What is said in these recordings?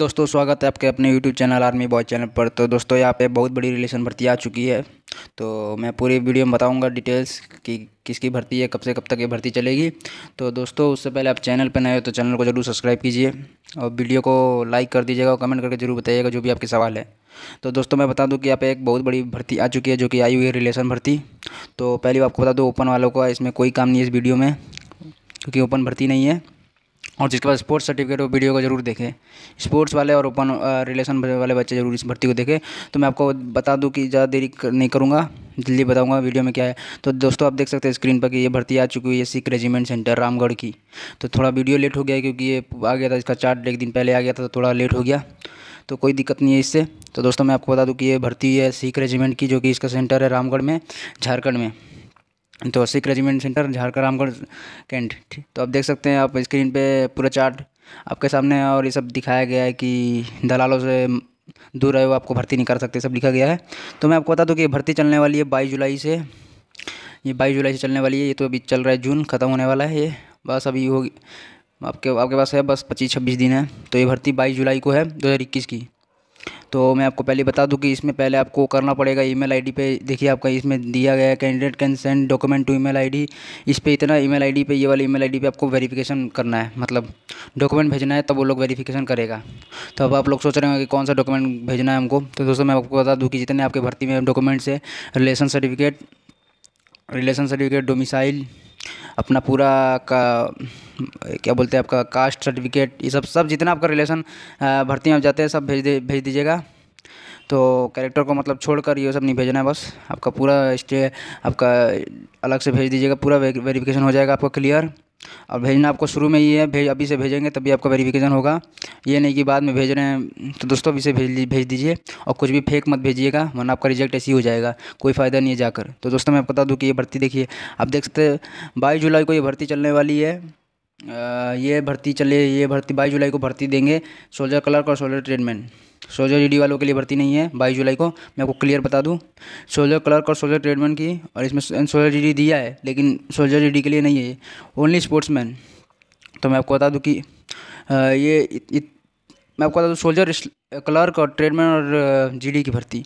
दोस्तों स्वागत है आपके अपने YouTube channel army boy channel पर। तो दोस्तों यहाँ पे बहुत बड़ी रिलेशन भर्ती आ चुकी है, तो मैं पूरी वीडियो में बताऊंगा डिटेल्स कि किसकी भर्ती है, कब से कब तक ये भर्ती चलेगी। तो दोस्तों उससे पहले आप चैनल पर नए हो तो चैनल को ज़रूर सब्सक्राइब कीजिए और वीडियो को लाइक कर दीजिएगा और कमेंट करके जरूर बताइएगा जो भी आपके सवाल है। तो दोस्तों मैं बता दूँ कि यहाँ पे एक बहुत बड़ी भर्ती आ चुकी है जो कि आई हुई है रिलेशन भर्ती। तो पहले आपको बता दूँ ओपन वालों का इसमें कोई काम नहीं है इस वीडियो में, क्योंकि ओपन भर्ती नहीं है। और जिसके पास स्पोर्ट्स सर्टिफिकेट हो वीडियो को जरूर देखें, स्पोर्ट्स वाले और ओपन रिलेशन वाले बच्चे जरूर इस भर्ती को देखें। तो मैं आपको बता दूं कि ज़्यादा देरी नहीं करूंगा, जल्दी बताऊंगा वीडियो में क्या है। तो दोस्तों आप देख सकते हैं स्क्रीन पर कि ये भर्ती आ चुकी है सिख रेजिमेंट सेंटर रामगढ़ की। तो थोड़ा वीडियो लेट हो गया क्योंकि ये आ गया था, इसका चार्ट एक दिन पहले आ गया था तो थोड़ा लेट हो गया, तो कोई दिक्कत नहीं है इससे। तो दोस्तों मैं आपको बता दूँ कि ये भर्ती है सिख रेजिमेंट की, जो कि इसका सेंटर है रामगढ़ में, झारखंड में। तो Sikh regiment centre Jharkhand Ramgarh cantt. तो आप देख सकते हैं आप स्क्रीन पे पूरा चार्ट आपके सामने है और ये सब दिखाया गया है कि दलालों से दूर रहे हो, आपको भर्ती नहीं कर सकते, सब लिखा गया है। तो मैं आपको बता दूं कि भर्ती चलने वाली है 22 जुलाई से, ये 22 जुलाई से चलने वाली है। ये तो अभी चल रहा है, जून ख़त्म होने वाला है ये, बस अभी होगी आपके पास है बस 25-26 दिन है। तो ये भर्ती 22 जुलाई को है 2021 की। तो मैं आपको पहले बता दूं कि इसमें पहले आपको करना पड़ेगा ईमेल आईडी पे, देखिए आपका इसमें दिया गया है candidate can send document to email ID. इस पे इतना ईमेल आईडी पे, ये वाली ईमेल आईडी पे आपको वेरिफिकेशन करना है, मतलब डॉक्यूमेंट भेजना है तब वो लोग वेरिफिकेशन करेगा। तो अब आप लोग सोच रहे होंगे कि कौन सा डॉक्यूमेंट भेजना है हमको। तो दोस्तों मैं आपको बता दूँ कि जितने आपके भर्ती में डॉक्यूमेंट्स है, रिलेशन सर्टिफिकेट, डोमिसाइल, अपना पूरा का क्या बोलते हैं आपका कास्ट सर्टिफिकेट, ये सब जितना आपका रिलेशन भर्ती में आप जाते हैं सब भेज दीजिएगा। तो कैरेक्टर को मतलब छोड़कर ये सब नहीं भेजना है, बस आपका पूरा स्टे आपका अलग से भेज दीजिएगा, पूरा वेरिफिकेशन हो जाएगा आपका क्लियर। और भेजना आपको शुरू में ही है, अभी से भेजेंगे तभी आपका वेरिफिकेशन होगा, ये नहीं कि बाद में भेज रहे हैं। तो दोस्तों अभी से भेज दीजिए और कुछ भी फेक मत भेजिएगा, वरना आपका रिजेक्ट ऐसे ही हो जाएगा, कोई फ़ायदा नहीं है जाकर। तो दोस्तों मैं बता दूँ कि ये भर्ती देखिए आप देख सकते हैं 22 जुलाई को ये भर्ती चलने वाली है। ये भर्ती 22 जुलाई को भर्ती देंगे सोल्जर क्लर्क और सोल्जर ट्रेडमैन। सोल्जर ईडी वालों के लिए भर्ती नहीं है 22 जुलाई को, मैं आपको क्लियर बता दूं सोल्जर क्लर्क और सोल्जर ट्रेडमैन की। और इसमें सोल्जर ईडी दिया है लेकिन सोल्जर ईडी के लिए नहीं है, ओनली स्पोर्ट्समैन। तो मैं आपको बता दूं कि मैं आपको बता दूँ सोल्जर क्लर्क और ट्रेडमैन और जी की भर्ती,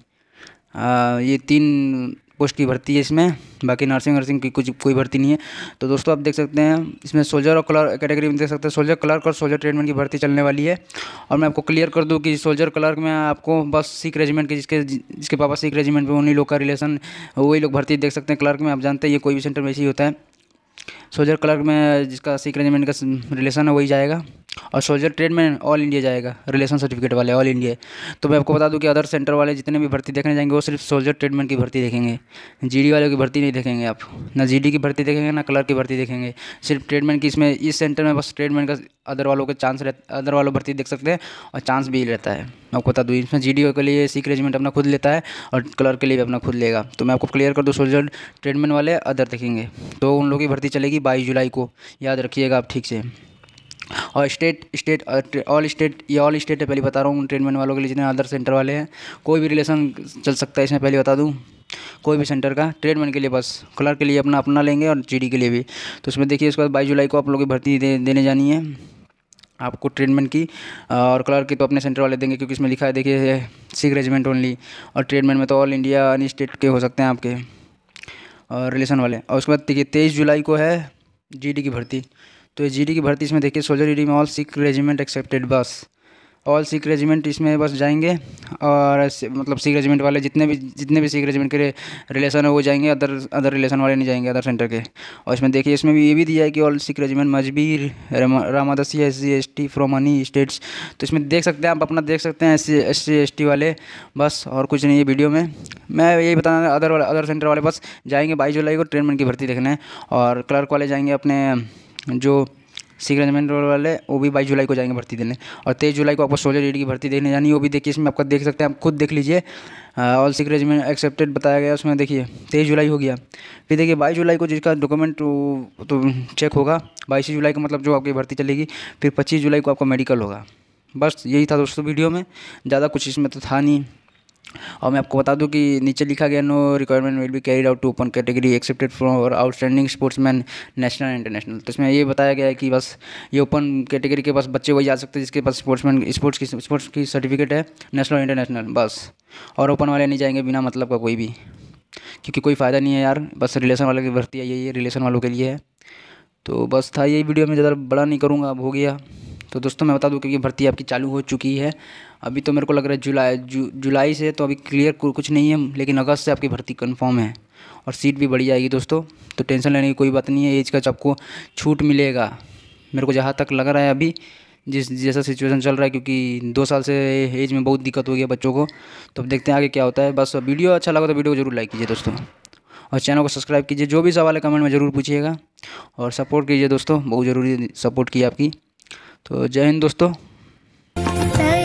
ये 3 पोस्ट की भर्ती है इसमें, बाकी नर्सिंग की कोई भर्ती नहीं है। तो दोस्तों आप देख सकते हैं इसमें सोल्जर और क्लर्क कैटेगरी में देख सकते हैं सोल्जर क्लर्क और सोल्जर ट्रेडमैन की भर्ती चलने वाली है। और मैं आपको क्लियर कर दूं कि सोल्जर क्लर्क में आपको बस सिख रेजिमेंट के, जिसके पापा सिख रेजिमेंट में उन्हीं लोग का रिलेशन, वही लोग भर्ती देख सकते हैं। क्लर्क में आप जानते हैं ये कोई भी सेंटर में ऐसे ही होता है, सोल्जर क्लर्क में जिसका सिख रेजिमेंट का रिलेशन है वही जाएगा, और सोल्जर ट्रेडमैन ऑल इंडिया जाएगा, रिलेशन सर्टिफिकेट वाले ऑल इंडिया। तो मैं आपको बता दूं कि अदर सेंटर वाले जितने भी भर्ती देखने जाएंगे वो सिर्फ सोल्जर ट्रेडमैन की भर्ती देखेंगे, जीडी वालों की भर्ती नहीं देखेंगे आप, ना जीडी की भर्ती देखेंगे ना क्लर्क की भर्ती देखेंगे, सिर्फ ट्रेडमैन की। इसमें इस सेंटर में बस ट्रेडमैन का अदर वालों के चांस रहता, अदर वालों भर्ती देख सकते हैं और चांस भी रहता है। मैं आपको बता दूँ इसमें जीडी के लिए सिख रेजिमेंट अपना खुद लेता है और क्लर्क के लिए भी अपना खुद लेगा। तो मैं आपको क्लियर कर दूँ सोल्जर ट्रेडमैन वाले अदर देखेंगे, तो उन लोगों की भर्ती चलेगी 22 जुलाई को, याद रखिएगा आप ठीक से। और ऑल स्टेट है, पहले बता रहा हूँ ट्रेडमेंट वालों के लिए जितने अदर सेंटर वाले हैं, कोई भी रिलेशन चल सकता है इसमें, पहले बता दूँ कोई भी सेंटर का। ट्रेडमेंट के लिए बस, क्लर्क के लिए अपना लेंगे और जीडी के लिए भी। तो इसमें देखिए उसके बाद 22 जुलाई को आप लोगों की भर्ती देने जानी है आपको ट्रेडमेंट की, और क्लर्क की तो अपने सेंटर वाले देंगे क्योंकि इसमें लिखा है देखिए सिख रेजिमेंट ओनली, और ट्रेडमेंट में तो ऑल इंडिया अन्य स्टेट के हो सकते हैं आपके और रिलेशन वाले। और उसके बाद देखिए 23 जुलाई को है जीडी की भर्ती। तो ये जीडी की भर्ती इसमें देखिए सोल्जर ईडी में ऑल सिख रेजिमेंट एक्सेप्टेड, बस ऑल सिख रेजिमेंट इसमें बस जाएंगे, और मतलब सिख रेजिमेंट वाले जितने भी सिख रेजिमेंट के रिलेशन है वो जाएंगे, अदर रिलेशन वाले नहीं जाएंगे अदर सेंटर के। और इसमें देखिए इसमें भी ये भी दिया है कि all Sikh regiment Mazhabi Ramdasia SC ST from any states. तो इसमें देख सकते हैं आप अपना, देख सकते हैं SC ST वाले, बस और कुछ नहीं है वीडियो में, मैं यही बताना। अदर सेंटर वाले बस जाएंगे 22 जुलाई को ट्रेडमेंट की भर्ती देखने, और क्लर्क वाले जाएंगे अपने जो सिख रेजिमेंट वाले वो भी 22 जुलाई को जाएंगे भर्ती देने। और 23 जुलाई को आपको सोल्जर ईडी की भर्ती देखने जानी है, वो भी देखिए इसमें आपका देख सकते हैं आप खुद देख लीजिए, ऑल सिख रेजिमेंट एक्सेप्टेड बताया गया उसमें, देखिए 23 जुलाई हो गया। फिर देखिए 22 जुलाई को जिसका डॉक्यूमेंट तो चेक होगा, 22 जुलाई को मतलब जो आपकी भर्ती चलेगी, फिर 25 जुलाई को आपका मेडिकल होगा। बस यही था दोस्तों वीडियो में, ज़्यादा कुछ इसमें तो था नहीं। और मैं आपको बता दूं कि नीचे लिखा गया no requirement will be carried out to open category accepted from और outstanding sportsman national and international. तो इसमें ये बताया गया है कि बस ये ओपन कैटेगरी के पास बच्चे वही जा सकते हैं जिसके पास स्पोर्ट्स की सर्टिफिकेट है नेशनल इंटरनेशनल बस, और ओपन वाले नहीं जाएंगे बिना मतलब का कोई भी, क्योंकि कोई फ़ायदा नहीं है यार, बस रिलेशन वाले की भर्ती है यही, रिलेशन वालों के लिए है। तो बस था यही वीडियो, मैं ज़्यादा बड़ा नहीं करूँगा, अब हो गया। तो दोस्तों मैं बता दूं क्योंकि भर्ती आपकी चालू हो चुकी है, अभी तो मेरे को लग रहा है जुलाई से, तो अभी क्लियर कुछ नहीं है, लेकिन अगस्त से आपकी भर्ती कंफर्म है और सीट भी बढ़ी जाएगी दोस्तों, तो टेंशन लेने की कोई बात नहीं है। एज का आपको छूट मिलेगा, मेरे को जहाँ तक लग रहा है अभी जैसा सिचुएशन चल रहा है, क्योंकि 2 साल से एज में बहुत दिक्कत हो गई है बच्चों को। तो अब देखते हैं आगे क्या होता है। बस वीडियो अच्छा लगा तो वीडियो को जरूर लाइक कीजिए दोस्तों, और चैनल को सब्सक्राइब कीजिए। जो भी सवाल है कमेंट में ज़रूर पूछिएगा, और सपोर्ट कीजिए दोस्तों, बहुत ज़रूरी सपोर्ट की आपकी। तो जय हिंद दोस्तों।